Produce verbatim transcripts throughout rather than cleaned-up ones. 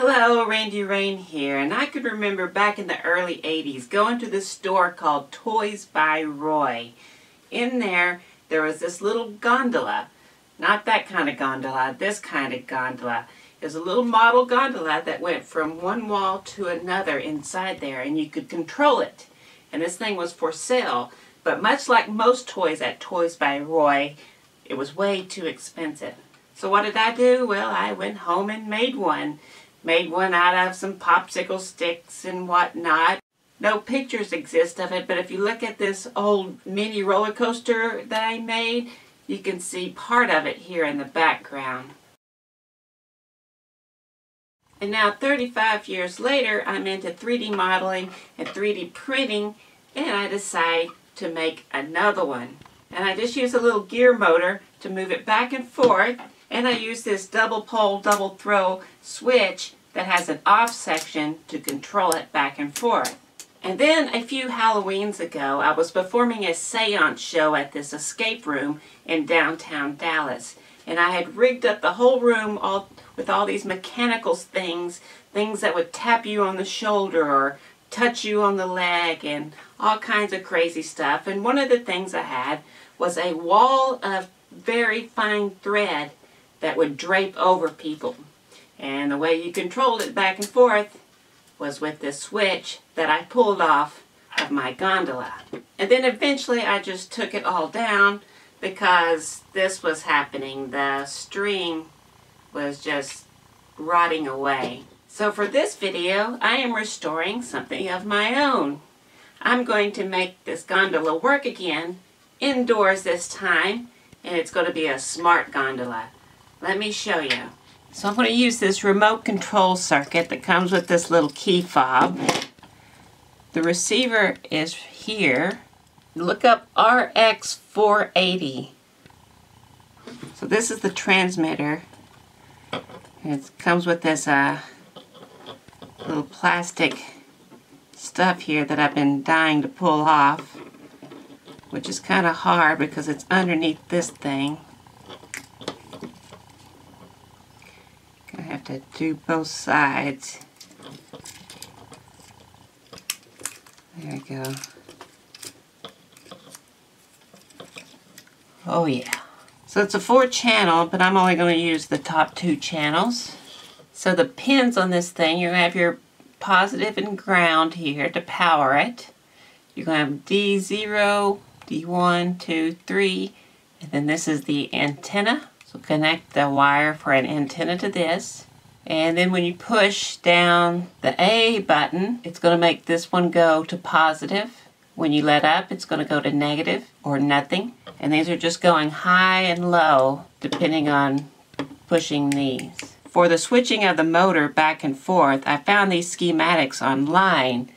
Hello, Randi Rain here, and I could remember back in the early eighties going to this store called Toys by Roy. In there, there was this little gondola. Not that kind of gondola, this kind of gondola. It was a little model gondola that went from one wall to another inside there, and you could control it. And this thing was for sale, but much like most toys at Toys by Roy, it was way too expensive. So what did I do? Well, I went home and made one. Made one out of some popsicle sticks and whatnot. No pictures exist of it, but if you look at this old mini roller coaster that I made, you can see part of it here in the background. And now thirty-five years later, I'm into three D modeling and three D printing, and I decide to make another one. And I just use a little gear motor to move it back and forth. And I use this double pole, double throw switch that has an off section to control it back and forth. And then a few Halloweens ago, I was performing a seance show at this escape room in downtown Dallas. And I had rigged up the whole room all, with all these mechanical things, things that would tap you on the shoulder or touch you on the leg and all kinds of crazy stuff. And one of the things I had was a wall of very fine thread that would drape over people. And the way you controlled it back and forth was with this switch that I pulled off of my gondola. And then eventually I just took it all down because this was happening. The string was just rotting away. So for this video, I am restoring something of my own. I'm going to make this gondola work again, indoors this time, and it's going to be a smart gondola. Let me show you. So I'm going to use this remote control circuit that comes with this little key fob. The receiver is here. Look up R X four eighty. So this is the transmitter. It comes with this uh, little plastic stuff here that I've been dying to pull off, which is kind of hard because it's underneath this thing. To do both sides. There we go. Oh yeah. So it's a four channel, but I'm only going to use the top two channels. So the pins on this thing, you're going to have your positive and ground here to power it. You're going to have D zero, D one, two, three, and then this is the antenna. So connect the wire for an antenna to this. And then when you push down the A button, it's going to make this one go to positive. When you let up, it's going to go to negative or nothing. And these are just going high and low depending on pushing these. For the switching of the motor back and forth, I found these schematics online.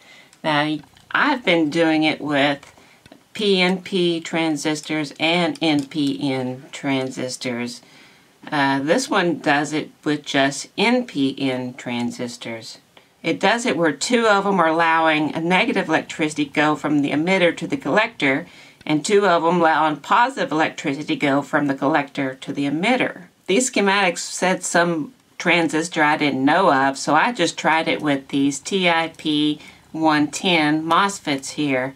Now, I've been doing it with P N P transistors and N P N transistors. Uh, this one does it with just N P N transistors. It does it where two of them are allowing a negative electricity go from the emitter to the collector, and two of them allowing positive electricity go from the collector to the emitter. These schematics said some transistor I didn't know of, so I just tried it with these T I P one ten MOSFETs here,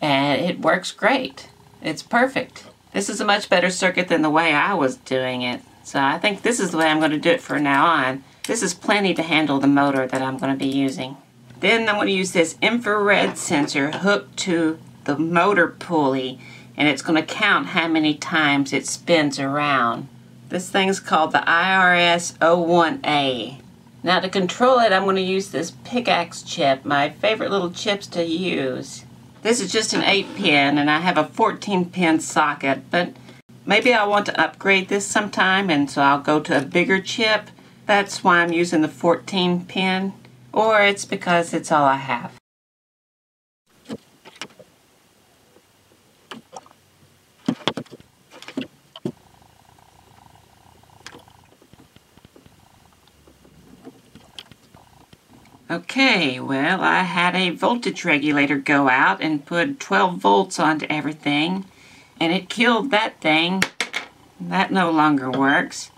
and it works great. It's perfect. This is a much better circuit than the way I was doing it. So I think this is the way I'm going to do it from now on. This is plenty to handle the motor that I'm going to be using. Then I'm going to use this infrared sensor hooked to the motor pulley, and it's going to count how many times it spins around. This thing's called the I R S zero one A. Now to control it, I'm going to use this picaxe chip, my favorite little chips to use. This is just an eight pin, and I have a fourteen pin socket, but maybe I want to upgrade this sometime, and so I'll go to a bigger chip. That's why I'm using the fourteen pin, or it's because it's all I have. Okay, well, I had a voltage regulator go out and put twelve volts onto everything, and it killed that thing. That no longer works.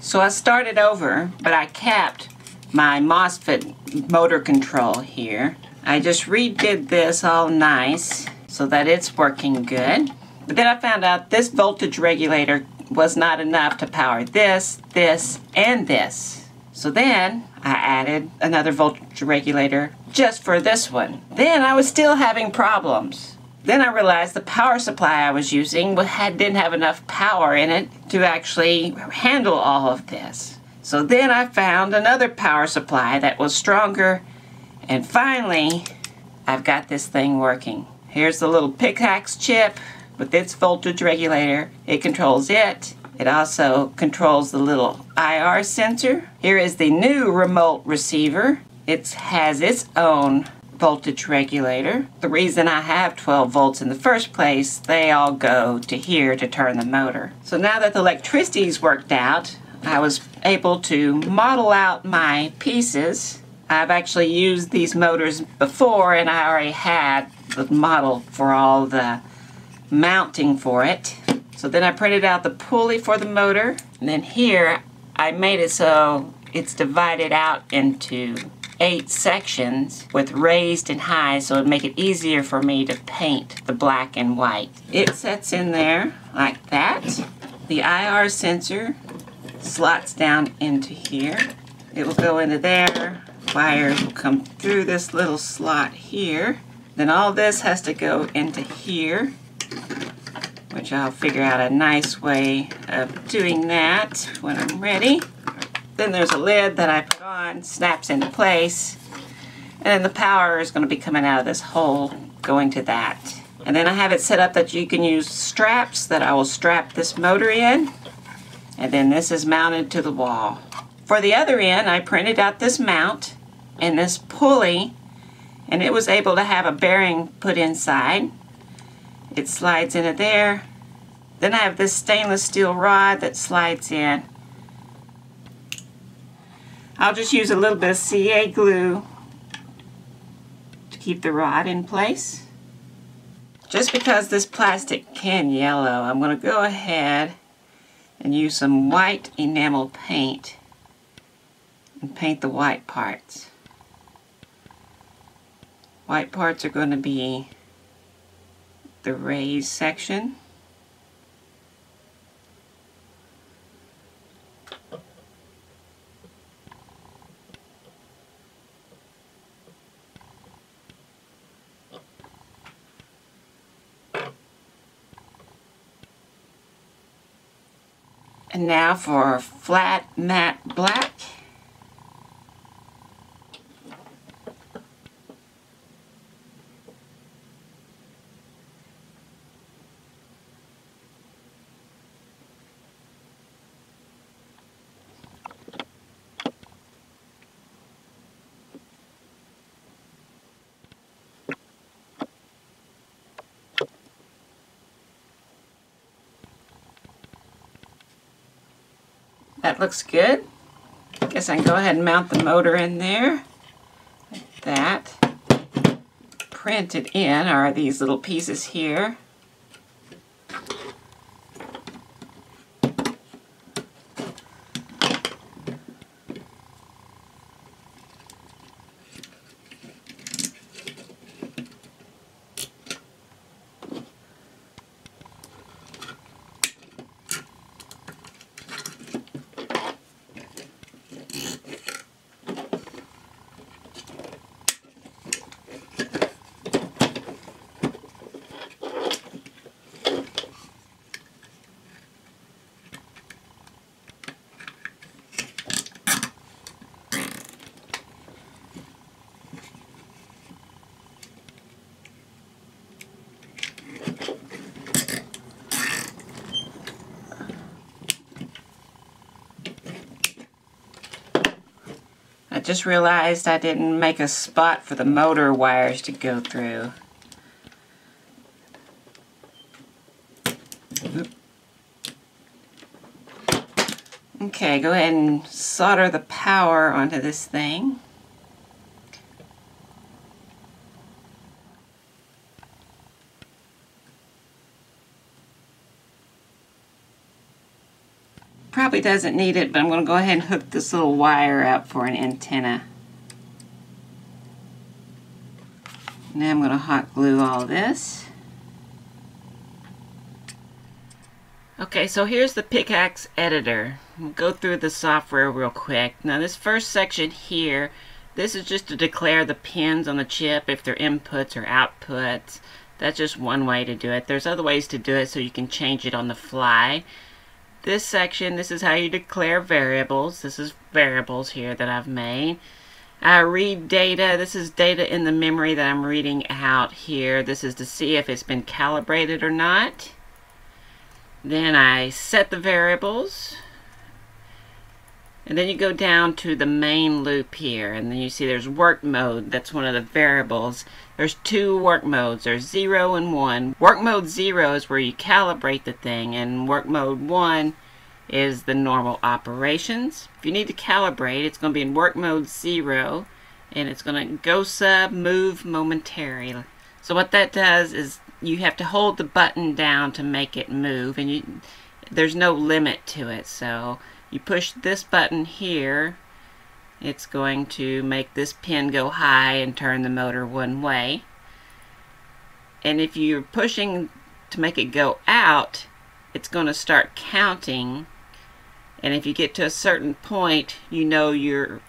So I started over, but I kept my MOSFET motor control here. I just redid this all nice so that it's working good. But then I found out this voltage regulator was not enough to power this, this, and this. So then I added another voltage regulator just for this one. Then I was still having problems. Then I realized the power supply I was using had, didn't have enough power in it to actually handle all of this. So then I found another power supply that was stronger, and finally I've got this thing working. Here's the little picaxe chip with its voltage regulator. It controls it. It also controls the little I R sensor. Here is the new remote receiver. It has its own voltage regulator. The reason I have twelve volts in the first place, they all go to here to turn the motor. So now that the electricity's worked out, I was able to model out my pieces. I've actually used these motors before, and I already had the model for all the mounting for it. So then I printed out the pulley for the motor, and then here I made it so it's divided out into eight sections with raised and high, so it'd make it easier for me to paint the black and white. It sets in there like that. The I R sensor slots down into here. It will go into there. Wires will come through this little slot here. Then all this has to go into here, which I'll figure out a nice way of doing that when I'm ready. Then there's a lid that I put on, snaps into place, and then the power is going to be coming out of this hole, going to that. And then I have it set up that you can use straps that I will strap this motor in, and then this is mounted to the wall. For the other end, I printed out this mount and this pulley, and it was able to have a bearing put inside. It slides into there. Then I have this stainless steel rod that slides in. I'll just use a little bit of C A glue to keep the rod in place. Just because this plastic can yellow, I'm going to go ahead and use some white enamel paint and paint the white parts. White parts are going to be the raised section. And now for flat matte black. That looks good. I guess I can go ahead and mount the motor in there like that. Printed in are these little pieces here. I just realized I didn't make a spot for the motor wires to go through. Okay, go ahead and solder the power onto this thing. probably doesn't need it, but I'm going to go ahead and hook this little wire up for an antenna. Now I'm going to hot glue all this. Okay, so here's the Picaxe editor. We'll go through the software real quick. Now this first section here, this is just to declare the pins on the chip if they're inputs or outputs. That's just one way to do it. There's other ways to do it, so you can change it on the fly. This section, this is how you declare variables. This is variables here that I've made. I read data. This is data in the memory that I'm reading out here. This is to see if it's been calibrated or not. Then I set the variables. And then you go down to the main loop here, and then you see there's work mode. That's one of the variables. There's two work modes. There's zero and one. Work mode zero is where you calibrate the thing, and work mode one is the normal operations. If you need to calibrate, it's going to be in work mode zero, and it's going to go sub, move momentarily. So what that does is you have to hold the button down to make it move, and you, there's no limit to it. So you push this button here, it's going to make this pin go high and turn the motor one way. And if you're pushing to make it go out, it's going to start counting. And if you get to a certain point, you know you're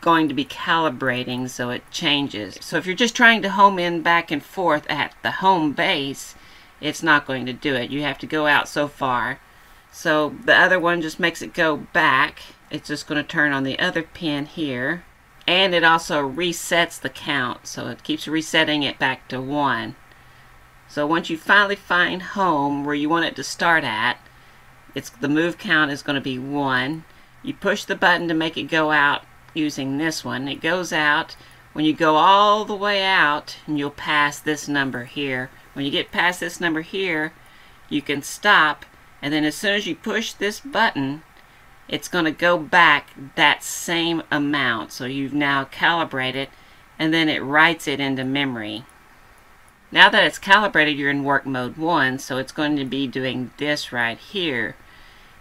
going to be calibrating, so it changes. So if you're just trying to home in back and forth at the home base, it's not going to do it. You have to go out so far. So the other one just makes it go back. It's just going to turn on the other pin here. And it also resets the count. So it keeps resetting it back to one. So once you finally find home where you want it to start at, it's the move count is going to be one. You push the button to make it go out using this one. It goes out. When you go all the way out, and you'll pass this number here. When you get past this number here, you can stop. And then as soon as you push this button, it's going to go back that same amount. So you've now calibrated, and then it writes it into memory. Now that it's calibrated, you're in work mode one, so it's going to be doing this right here.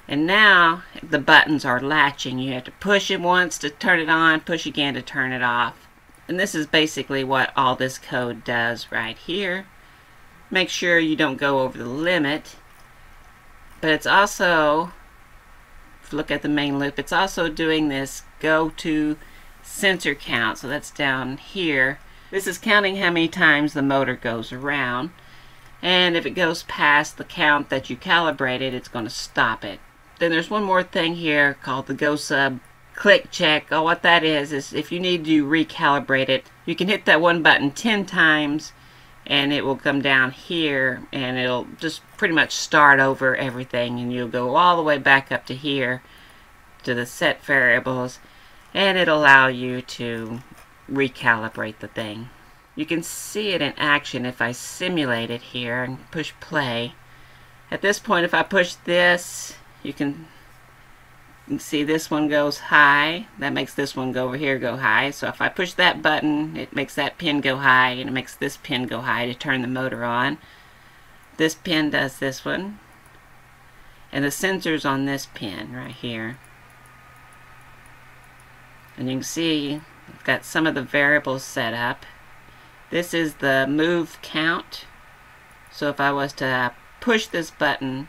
And now the buttons are latching. You have to push it once to turn it on, push again to turn it off. And this is basically what all this code does right here. Make sure you don't go over the limit. But it's also, if you look at the main loop, it's also doing this go to sensor count. So that's down here. This is counting how many times the motor goes around. And if it goes past the count that you calibrated, it's going to stop it. Then there's one more thing here called the go sub click check. Oh, what that is, is if you need to recalibrate it, you can hit that one button ten times. And it will come down here, and it'll just pretty much start over everything, and you'll go all the way back up to here to the set variables, and it'll allow you to recalibrate the thing. You can see it in action if I simulate it here and push play. At this point, if I push this, you can, you can see this one goes high. That makes this one go over here go high. So if I push that button, it makes that pin go high, and it makes this pin go high to turn the motor on. This pin does this one. And the sensor's on this pin right here. And you can see I've got some of the variables set up. This is the move count. So if I was to push this button,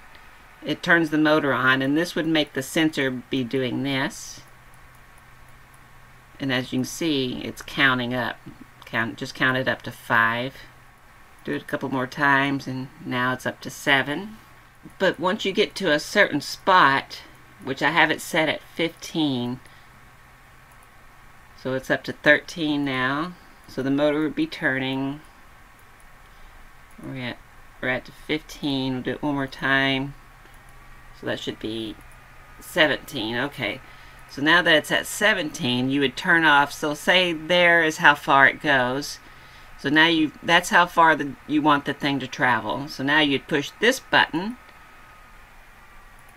it turns the motor on, and this would make the sensor be doing this. And as you can see, it's counting up. Count, just counted up to five. Do it a couple more times, and now it's up to seven. But once you get to a certain spot, which I have it set at fifteen, so it's up to thirteen now. So the motor would be turning. We're at, we're at fifteen. We'll do it one more time. So that should be seventeen. Okay, so now that it's at seventeen, you would turn off. So say there is how far it goes. So now you that's how far the, you want the thing to travel. So now you'd push this button,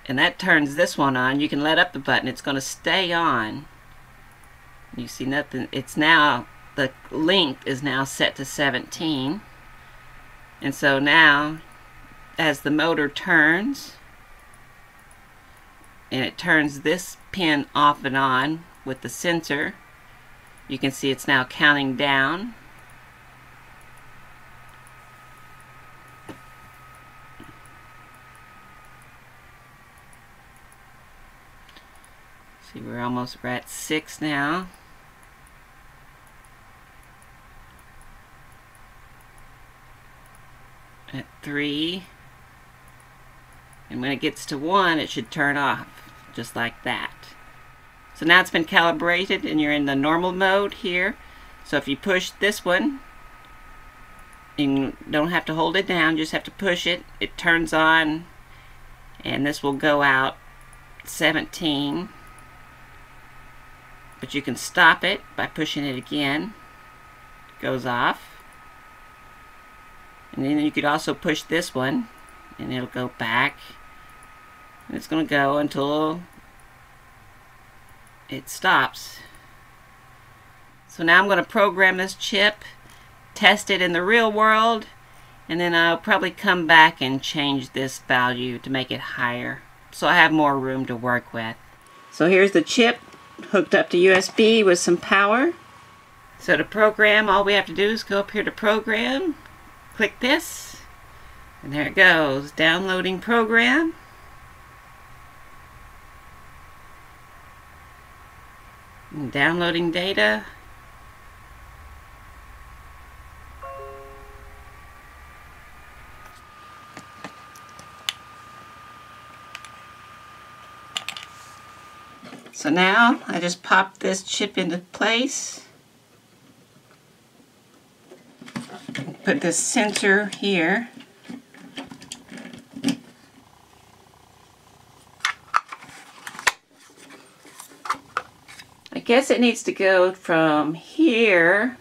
and that turns this one on. You can let up the button. It's going to stay on. You see nothing. It's now, the length is now set to seventeen. And so now, as the motor turns, and it turns this pin off and on with the sensor. You can see it's now counting down. See, we're almost we're at six now. At three. And when it gets to one, it should turn off, just like that. So now it's been calibrated and you're in the normal mode here. So if you push this one, you don't have to hold it down, you just have to push it. It turns on, and this will go out seventeen. But you can stop it by pushing it again. It goes off. And then you could also push this one, and it'll go back. And it's going to go until it stops. So now I'm going to program this chip, test it in the real world, and then I'll probably come back and change this value to make it higher, so I have more room to work with. So here's the chip hooked up to U S B with some power. So to program, all we have to do is go up here to program, click this, and there it goes, downloading program. And downloading data. So now I just pop this chip into place. Put this sensor here. I guess it needs to go from here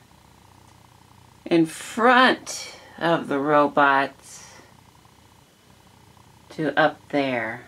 in front of the robot to up there.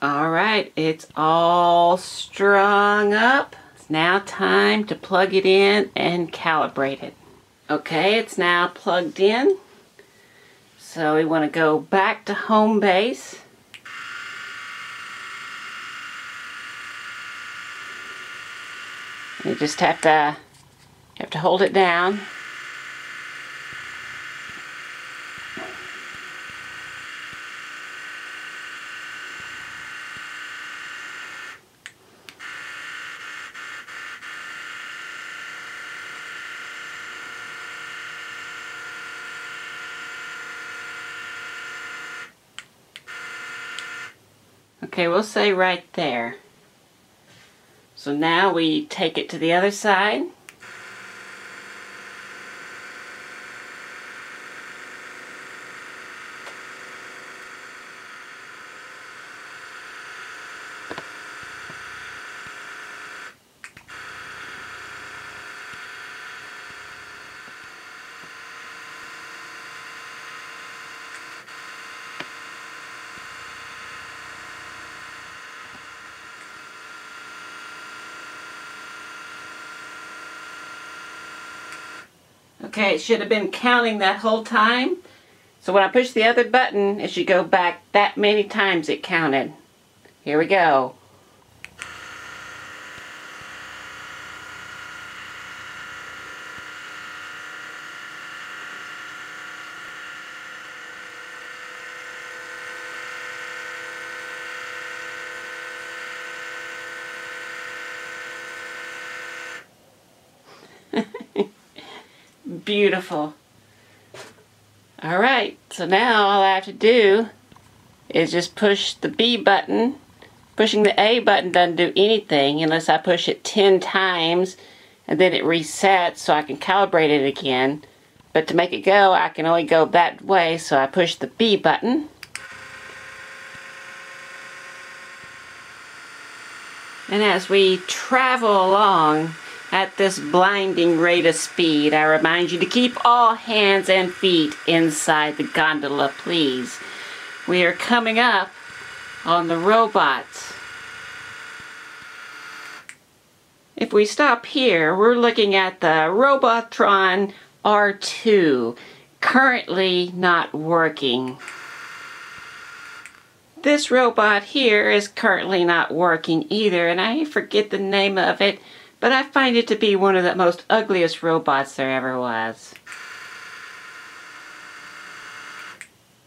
Alright, it's all strung up. It's now time to plug it in and calibrate it. Okay, it's now plugged in. So we want to go back to home base. You just have to have to hold it down. Okay, we'll say right there. So now we take it to the other side. Okay, it should have been counting that whole time. So when I push the other button, it should go back that many times it counted. Here we go. Beautiful. All right, so now all I have to do is just push the B button. Pushing the A button doesn't do anything unless I push it ten times, and then it resets so I can calibrate it again. But to make it go, I can only go that way, so I push the B button. And as we travel along at this blinding rate of speed, I remind you to keep all hands and feet inside the gondola, please. We are coming up on the robots. If we stop here, we're looking at the Robotron R two, currently not working. This robot here is currently not working either, and I forget the name of it, but I find it to be one of the most ugliest robots there ever was.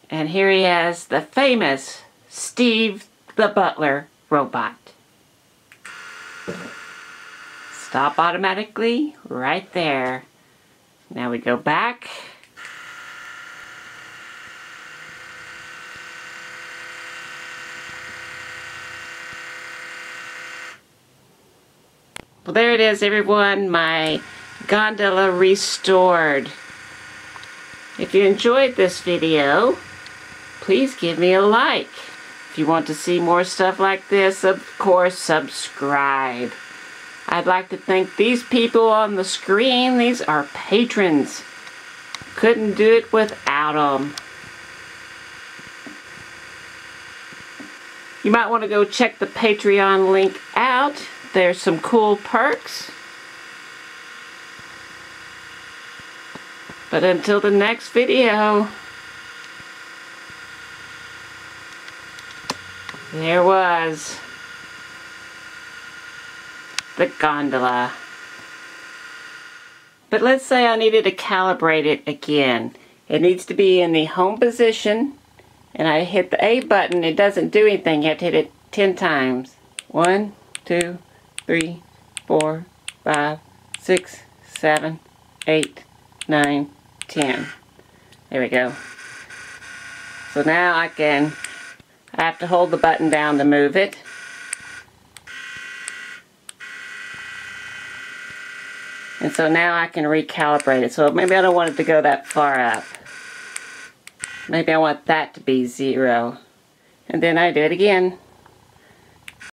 And here he is, the famous Steve the Butler robot. Stop automatically right there. Now we go back. Well, there it is, everyone, my gondola restored. If you enjoyed this video, please give me a like. If you want to see more stuff like this, of course, subscribe. I'd like to thank these people on the screen. These are patrons. Couldn't do it without them. You might want to go check the Patreon link out. There's some cool perks. But until the next video, there was the gondola. But let's say I needed to calibrate it again. It needs to be in the home position, and I hit the A button. It doesn't do anything. You have to hit it ten times. One, two, three, four, five, six, seven, eight, nine, ten. There we go. So now I can, I have to hold the button down to move it. And so now I can recalibrate it. So maybe I don't want it to go that far up. Maybe I want that to be zero. And then I do it again.